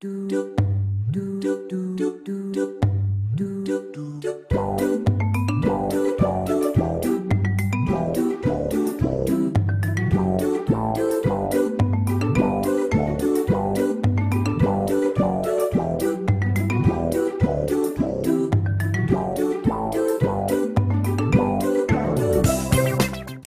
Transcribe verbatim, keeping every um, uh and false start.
Do.